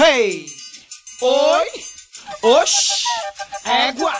Hey! Oi! Oxi! Égua!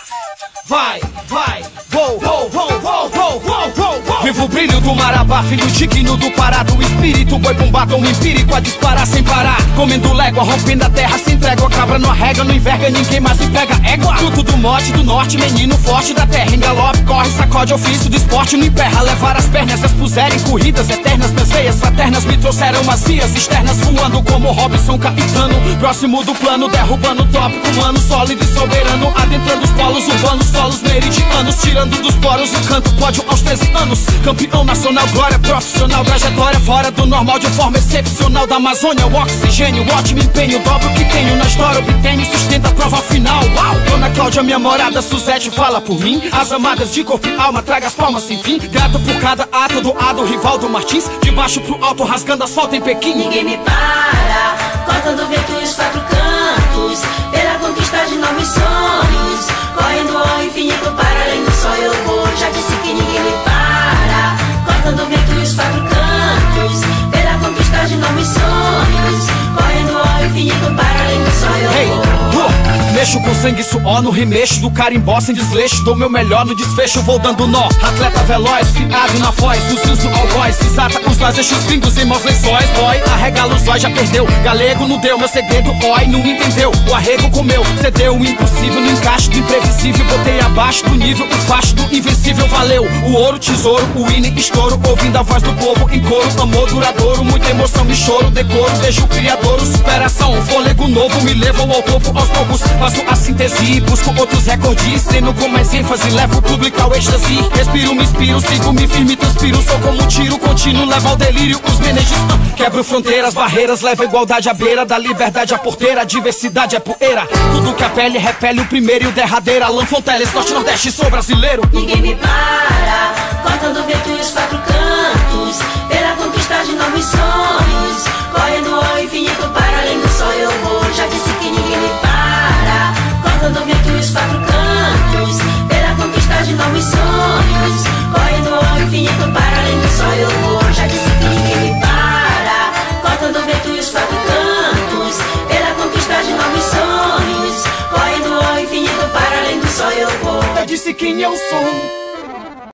Vai, vai! Vou, vou, vou, vou, vou, vou, vou, vou! Vivo o brilho do Marabá, filho digno do Pará, do espírito, boi bombado, um empírico a disparar sem parar. Comendo légua, rompendo a terra sem trégua, cabra não arrega, não enverga, ninguém mais se pega égua. Fruto do mote, do norte, menino forte da terra, em galope, corre, sacode, ofício do esporte, não emperra, levar as pernas, as puserem corridas eternas, minhas veias fraternas me trouxeram macias externas, voando como Robson Caetano, próximo do plano, derrubando o tópico humano, sólido e soberano, adentrando os polos urbanos, solos meridianos, tirando dos poros o canto, pódio aos 13 anos. Campeão nacional, glória profissional, trajetória fora do normal, de forma excepcional. Da Amazônia, o oxigênio, o ótimo empenho, dobro que tenho na história, obtenho, sustenta a prova final. Uau! Dona Cláudia, minha morada, Suzete, fala por mim. As amadas de corpo e alma, traga as palmas sem fim. Grato por cada ato doado, Rivaldo Martins, de baixo pro alto, rasgando asfalto em Pequim. Ninguém me para, cortando o vento e os quatro cantos, pela conquista de novos sonhos, correndo ao infinito para além do sol eu vou, já disse que ninguém me para. Cortando o vento e os quatro cantos, pela conquista de novos sonhos, correndo ao infinito para além do sonho. Mexo com sangue e suor no remexo do carimbó sem desleixo, dou meu melhor no desfecho, vou dando nó. Atleta veloz, criado na foz, do cinzo ao voz, desata os lazejos gringos em maus lençóis. Boy, arregala os olhos, já perdeu, galego não deu, meu segredo, boy, não entendeu. O arrego comeu, cedeu o impossível, no encaixe do imprevisível, botei abaixo do nível, o facho do invencível, valeu. O ouro, tesouro, o hino, estouro, ouvindo a voz do povo em coro, amor duradouro, muita emoção e choro, decoro, beijo criador, superação, fôlego novo, me levam ao topo aos poucos. Faço a síntese, busco outros recordes, treino com mais ênfase, levo o público ao êxtase. Respiro, me inspiro, sigo, me firme, transpiro, sou como um tiro contínuo, levo ao delírio os menejos. Quebro fronteiras, barreiras, levo a igualdade à beira, da liberdade à porteira, a diversidade é poeira. Tudo que a pele repele, o primeiro e o derradeiro, Alan Fonteles, norte, nordeste, sou brasileiro. Ninguém me para, cortando o vento e os quatro cantos, pela conquista de novos sonhos, correndo ao infinito para além do sol eu vou, já disse que ninguém me para. Cortando o vento e os quatro cantos, pela conquista de novos sonhos, correndo ao infinito para além do sol eu vou, já disse que ninguém me para. Cortando o vento e os quatro cantos, pela conquista de novos sonhos, correndo ao infinito para além do sol eu vou, já disse quem eu sou.